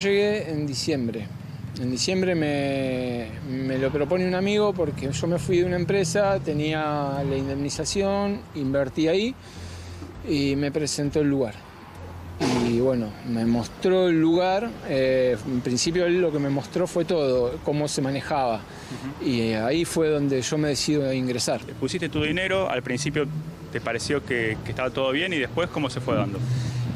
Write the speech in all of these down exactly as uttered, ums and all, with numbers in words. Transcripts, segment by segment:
Llegué en diciembre. En diciembre me, me lo propone un amigo porque yo me fui de una empresa, tenía la indemnización, invertí ahí y me presentó el lugar. Y bueno, me mostró el lugar, eh, en principio él lo que me mostró fue todo, cómo se manejaba. Uh-huh. Y ahí fue donde yo me decido ingresar. Pusiste tu dinero, al principio te pareció que, que estaba todo bien y después ¿cómo se fue dando?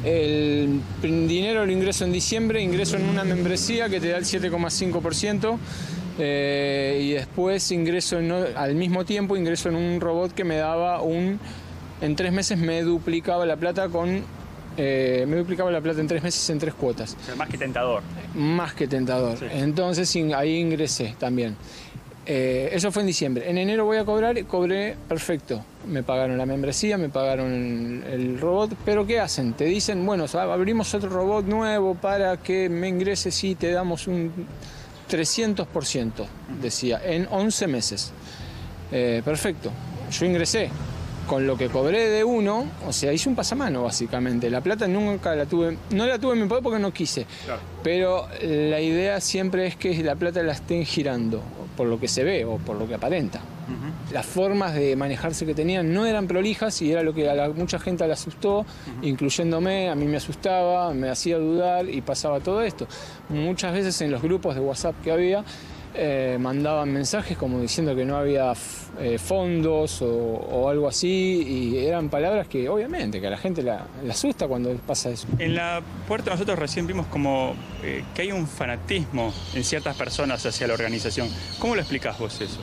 El dinero lo ingreso en diciembre, ingreso en una membresía que te da el siete coma cinco por ciento eh, y después ingreso en, al mismo tiempo ingreso en un robot que me daba un... En tres meses me duplicaba la plata con... Eh, me duplicaba la plata en tres meses en tres cuotas. O sea, más que tentador. Más que tentador. Sí. Entonces in, ahí ingresé también. Eh, eso fue en diciembre. En enero voy a cobrar y cobré perfecto. Me pagaron la membresía, me pagaron el robot, pero ¿qué hacen? Te dicen, bueno, abrimos otro robot nuevo para que me ingreses y te damos un trescientos por ciento, decía, en once meses. Eh, perfecto, yo ingresé. Con lo que cobré de uno, o sea, hice un pasamano básicamente. La plata nunca la tuve, no la tuve en mi poder porque no quise. Claro. Pero la idea siempre es que la plata la estén girando, por lo que se ve o por lo que aparenta. Uh-huh. Las formas de manejarse que tenían no eran prolijas y era lo que a la, mucha gente le asustó, uh-huh. Incluyéndome, a mí me asustaba, me hacía dudar y pasaba todo esto. Muchas veces en los grupos de WhatsApp que había, Eh, mandaban mensajes como diciendo que no había eh, fondos o, o algo así, y eran palabras que obviamente que a la gente la, la asusta cuando pasa eso. En la puerta nosotros recién vimos como eh, que hay un fanatismo en ciertas personas hacia la organización. ¿Cómo lo explicás vos eso?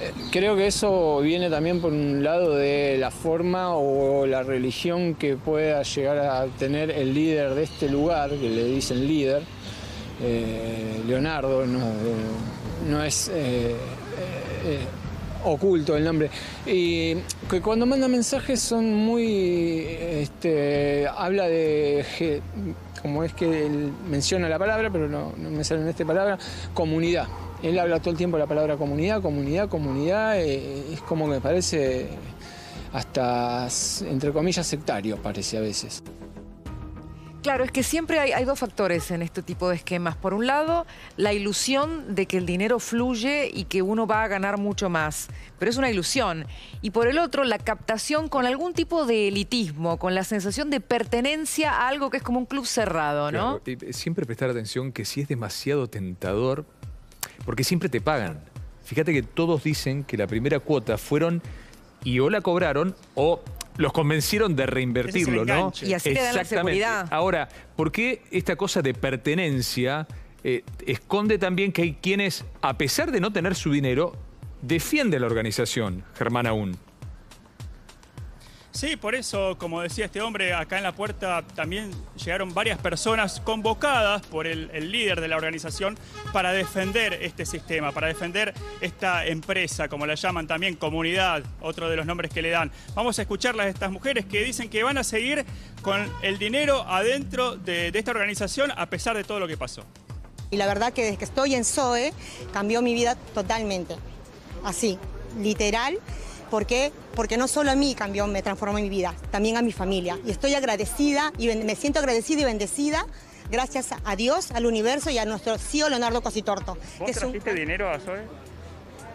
Eh, creo que eso viene también por un lado de la forma o la religión que pueda llegar a tener el líder de este lugar, que le dicen líder. Eh, Leonardo, no, no es eh, eh, oculto el nombre, y que cuando manda mensajes son muy, este, habla de, como es que él menciona la palabra, pero no, no me sale en esta palabra, comunidad. Él habla todo el tiempo la palabra comunidad, comunidad, comunidad, eh, es como que parece hasta, entre comillas, sectario, parece a veces. Claro, es que siempre hay, hay dos factores en este tipo de esquemas. Por un lado, la ilusión de que el dinero fluye y que uno va a ganar mucho más, pero es una ilusión. Y por el otro, la captación con algún tipo de elitismo, con la sensación de pertenencia a algo que es como un club cerrado, ¿no? Claro. Siempre prestar atención que si es demasiado tentador, porque siempre te pagan. Fíjate que todos dicen que la primera cuota fueron y o la cobraron o... los convencieron de reinvertirlo, ¿no? Y así le dan la seguridad. Ahora, ¿por qué esta cosa de pertenencia eh, esconde también que hay quienes, a pesar de no tener su dinero, defienden la organización, Germán Aún? Sí, por eso, como decía este hombre, acá en la puerta también llegaron varias personas convocadas por el, el líder de la organización para defender este sistema, para defender esta empresa, como la llaman también, comunidad, otro de los nombres que le dan. Vamos a escucharlas a estas mujeres que dicen que van a seguir con el dinero adentro de, de esta organización a pesar de todo lo que pasó. Y la verdad que desde que estoy en Zoe cambió mi vida totalmente, así, literal. ¿Por qué? Porque no solo a mí cambió, me transformó en mi vida, también a mi familia. Y estoy agradecida, y me siento agradecida y bendecida, gracias a Dios, al universo y a nuestro C E O Leonardo Cositorto. ¿Vos que trajiste un... dinero a Zoe?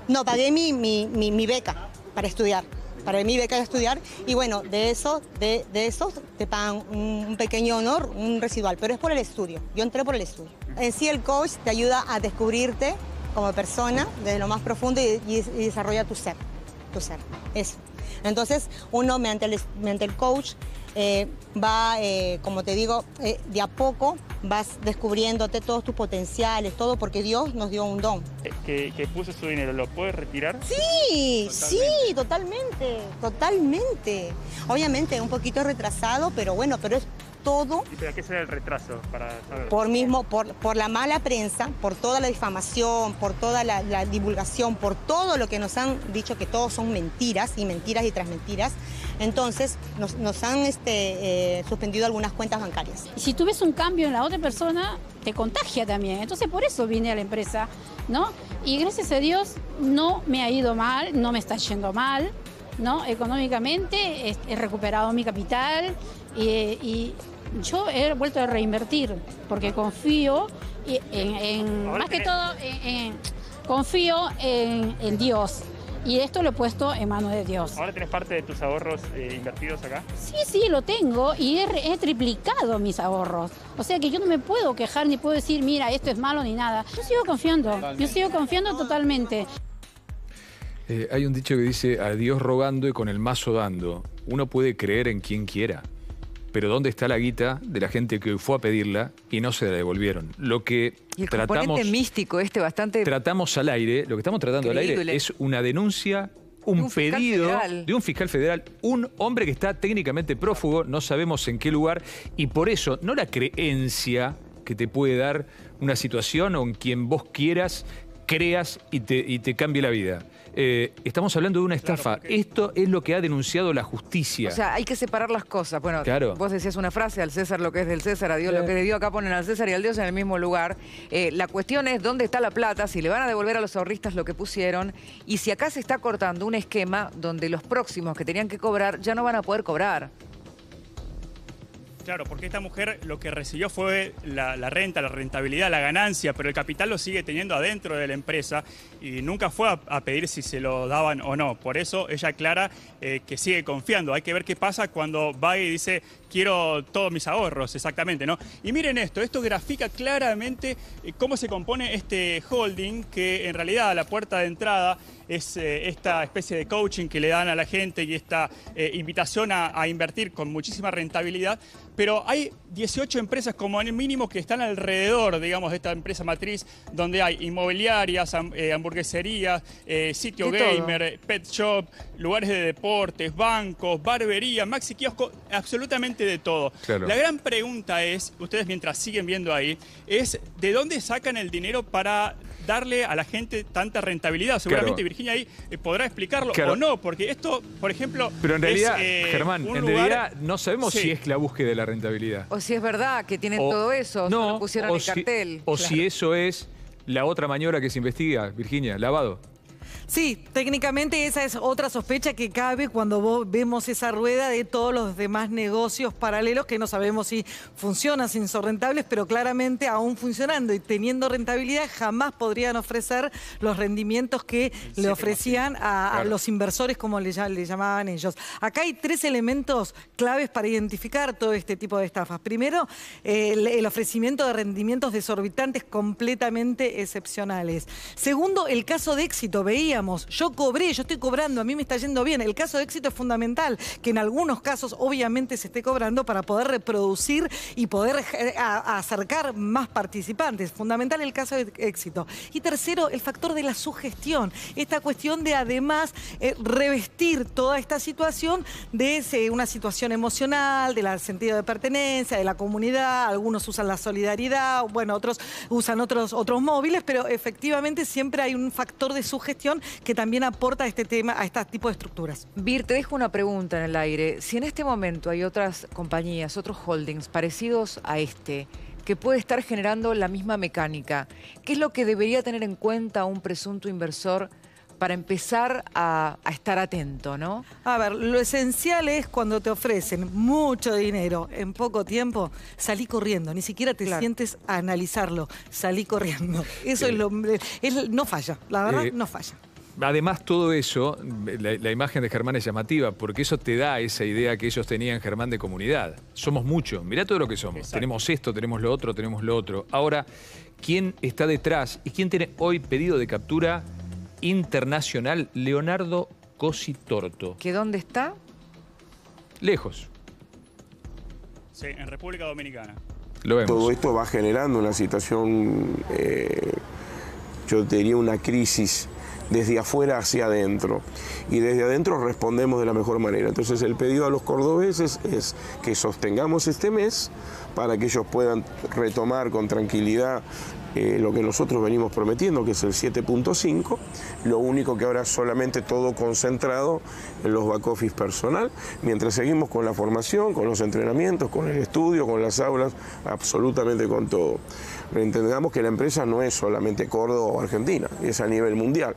No, pagué mi, mi, mi, mi beca para estudiar, para mi beca de estudiar. Y bueno, de eso, de, de eso te pagan un, un pequeño honor, un residual, pero es por el estudio. Yo entré por el estudio. En sí el coach te ayuda a descubrirte como persona desde lo más profundo y, y, y desarrolla tu ser. Tu ser, eso. Entonces, uno mediante el, mediante el coach eh, va, eh, como te digo, eh, de a poco vas descubriéndote todos tus potenciales, todo, porque Dios nos dio un don. Que, que puso su dinero, ¿lo puedes retirar? Sí, totalmente. sí, totalmente, totalmente. Obviamente, un poquito retrasado, pero bueno, pero es todo. ¿Y para qué será el retraso? Para saber. Por, mismo, por, por la mala prensa, por toda la difamación, por toda la, la divulgación, por todo lo que nos han dicho que todos son mentiras y mentiras y tras mentiras. Entonces nos, nos han este, eh, suspendido algunas cuentas bancarias. Y si tú ves un cambio en la otra persona, te contagia también. Entonces por eso vine a la empresa, ¿no? Y gracias a Dios no me ha ido mal, no me está yendo mal, ¿no? Económicamente he, he recuperado mi capital y... y yo he vuelto a reinvertir porque confío en, en más que todo, en, en, confío en, en Dios. Y esto lo he puesto en manos de Dios. ¿Ahora tienes parte de tus ahorros eh, invertidos acá? Sí, sí, lo tengo y he, he triplicado mis ahorros. O sea que yo no me puedo quejar ni puedo decir, mira, esto es malo ni nada. Yo sigo confiando, totalmente. Yo sigo confiando totalmente. Eh, hay un dicho que dice, a Dios rogando y con el mazo dando. Uno puede creer en quien quiera, pero ¿dónde está la guita de la gente que fue a pedirla y no se la devolvieron? Lo que y el tratamos, componente místico este bastante... Tratamos al aire, lo que estamos tratando increíble. al aire es una denuncia, un, de un pedido de un fiscal federal, un hombre que está técnicamente prófugo, no sabemos en qué lugar, y por eso no la creencia que te puede dar una situación o en quien vos quieras, creas y te, y te cambie la vida. Eh, estamos hablando de una estafa. Claro, porque... Esto es lo que ha denunciado la justicia. O sea, hay que separar las cosas. Bueno, claro. Vos decías una frase, al César lo que es del César, a Dios sí. lo que es de Dios. Acá ponen al César y al Dios en el mismo lugar. Eh, la cuestión es dónde está la plata, si le van a devolver a los ahorristas lo que pusieron y si acá se está cortando un esquema donde los próximos que tenían que cobrar ya no van a poder cobrar. Claro, porque esta mujer lo que recibió fue la, la renta, la rentabilidad, la ganancia, pero el capital lo sigue teniendo adentro de la empresa y nunca fue a, a pedir si se lo daban o no. Por eso ella aclara eh, que sigue confiando. Hay que ver qué pasa cuando va y dice, quiero todos mis ahorros, exactamente, ¿no? Y miren esto, esto grafica claramente cómo se compone este holding, que en realidad la puerta de entrada es eh, esta especie de coaching que le dan a la gente y esta eh, invitación a, a invertir con muchísima rentabilidad, pero hay dieciocho empresas como mínimo que están alrededor, digamos, de esta empresa matriz, donde hay inmobiliarias, ham, eh, hamburgueserías, eh, sitio gamer, eh, pet shop, lugares de deportes, bancos, barbería, maxi kiosco, absolutamente de todo. Claro. La gran pregunta es, ustedes mientras siguen viendo ahí, es ¿de dónde sacan el dinero para darle a la gente tanta rentabilidad? Seguramente claro. Virginia ahí eh, podrá explicarlo claro. o no, porque esto, por ejemplo... Pero en realidad, es, eh, Germán, en lugar... realidad no sabemos sí. si es la búsqueda de la rentabilidad. O si es verdad que tienen o, todo eso, no, no pusieron o el si, cartel. O claro. si eso es la otra maniobra que se investiga, Virginia, lavado. Sí, técnicamente esa es otra sospecha que cabe cuando vemos esa rueda de todos los demás negocios paralelos que no sabemos si funcionan, si son rentables, pero claramente aún funcionando y teniendo rentabilidad jamás podrían ofrecer los rendimientos que sí, le ofrecían a, claro. a los inversores, como le, le llamaban ellos. Acá hay tres elementos claves para identificar todo este tipo de estafas. Primero, el, el ofrecimiento de rendimientos desorbitantes completamente excepcionales. Segundo, el caso de éxito, veía yo cobré, yo estoy cobrando, a mí me está yendo bien. El caso de éxito es fundamental, que en algunos casos obviamente se esté cobrando para poder reproducir y poder a, a acercar más participantes. Fundamental el caso de éxito. Y tercero, el factor de la sugestión. Esta cuestión de además eh, revestir toda esta situación de ese, una situación emocional, del sentido de pertenencia, de la comunidad. Algunos usan la solidaridad, bueno, otros usan otros, otros móviles, pero efectivamente siempre hay un factor de sugestión que también aporta este tema a este tipo de estructuras. Vir, te dejo una pregunta en el aire. Si en este momento hay otras compañías, otros holdings parecidos a este, que puede estar generando la misma mecánica, ¿qué es lo que debería tener en cuenta un presunto inversor para empezar a, a estar atento, ¿no? A ver, lo esencial es cuando te ofrecen mucho dinero en poco tiempo, salí corriendo, ni siquiera te claro. sientes a analizarlo, salí corriendo. Eso eh, es lo... Es, no falla, la verdad, eh, no falla. Además, todo eso, la, la imagen de Germán es llamativa, porque eso te da esa idea que ellos tenían, Germán, de comunidad. Somos muchos, mirá todo lo que somos. Exacto. Tenemos esto, tenemos lo otro, tenemos lo otro. Ahora, ¿quién está detrás y quién tiene hoy pedido de captura internacional? Leonardo Cositorto. ¿Que dónde está? Lejos. Sí, en República Dominicana. Lo vemos. Todo esto va generando una situación, eh, yo diría una crisis desde afuera hacia adentro. Y desde adentro respondemos de la mejor manera. Entonces el pedido a los cordobeses es que sostengamos este mes para que ellos puedan retomar con tranquilidad Eh, lo que nosotros venimos prometiendo, que es el siete punto cinco, lo único que ahora solamente todo concentrado en los back office personal, mientras seguimos con la formación, con los entrenamientos, con el estudio, con las aulas, absolutamente con todo. Entendamos que la empresa no es solamente Córdoba o Argentina, es a nivel mundial.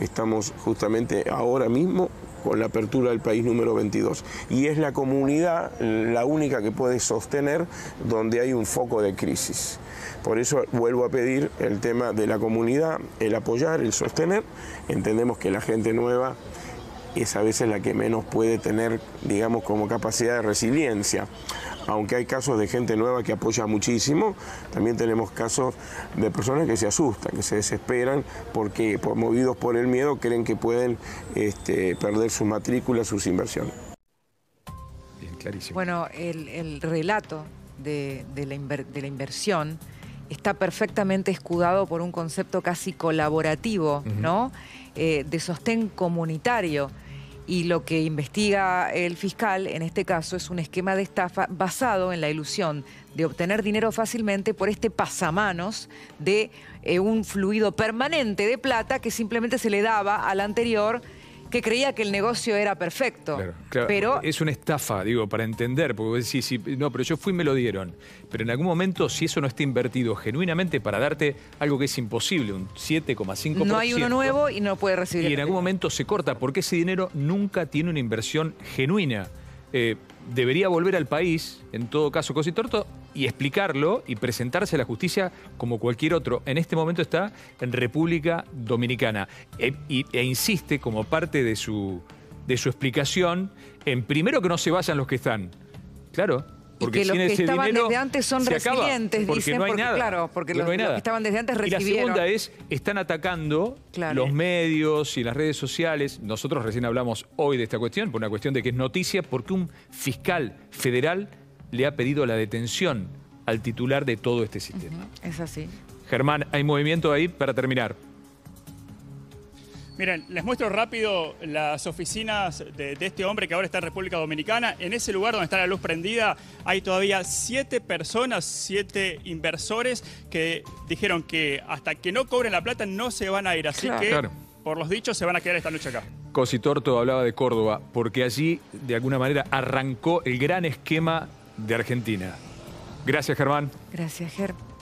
Estamos justamente ahora mismo con la apertura del país número veintidós. Y es la comunidad la única que puede sostener donde hay un foco de crisis. Por eso vuelvo a pedir el tema de la comunidad, el apoyar, el sostener. Entendemos que la gente nueva es a veces la que menos puede tener, digamos, como capacidad de resiliencia. Aunque hay casos de gente nueva que apoya muchísimo, también tenemos casos de personas que se asustan, que se desesperan, porque movidos por el miedo creen que pueden este, perder sus matrículas, sus inversiones. Bien, clarísimo. Bueno, el, el relato de, de, la inver, de la inversión está perfectamente escudado por un concepto casi colaborativo, uh-huh. ¿no? Eh, de sostén comunitario. Y lo que investiga el fiscal, en este caso, es un esquema de estafa basado en la ilusión de obtener dinero fácilmente por este pasamanos de eh, un fluido permanente de plata que simplemente se le daba al anterior que creía que el negocio era perfecto. Claro, claro, pero es una estafa, digo, para entender, porque vos decís, sí, no, pero yo fui y me lo dieron. Pero en algún momento, si eso no está invertido genuinamente para darte algo que es imposible, un siete coma cinco por ciento. No hay uno nuevo y no puede recibir. Y en algún momento se corta, porque ese dinero nunca tiene una inversión genuina. Eh, debería volver al país, en todo caso, Cositorto, y explicarlo y presentarse a la justicia como cualquier otro. En este momento está en República Dominicana e, e, e insiste como parte de su, de su explicación en primero que no se vayan los que están. Claro, porque y que los que estaban desde antes son resilientes, porque dicen, no hay porque, nada. Claro, porque los, no hay nada. Los que estaban desde antes recibieron. Y la segunda es, están atacando claro. los medios y las redes sociales. Nosotros recién hablamos hoy de esta cuestión, por una cuestión de que es noticia, porque un fiscal federal le ha pedido la detención al titular de todo este sistema. Uh-huh. Es así. Germán, hay movimiento ahí para terminar. Miren, les muestro rápido las oficinas de, de este hombre que ahora está en República Dominicana. En ese lugar donde está la luz prendida hay todavía siete personas, siete inversores que dijeron que hasta que no cobren la plata no se van a ir. Así claro, que, claro. por los dichos, se van a quedar esta noche acá. Cositorto hablaba de Córdoba porque allí, de alguna manera, arrancó el gran esquema de Argentina. Gracias, Germán. Gracias, Germán.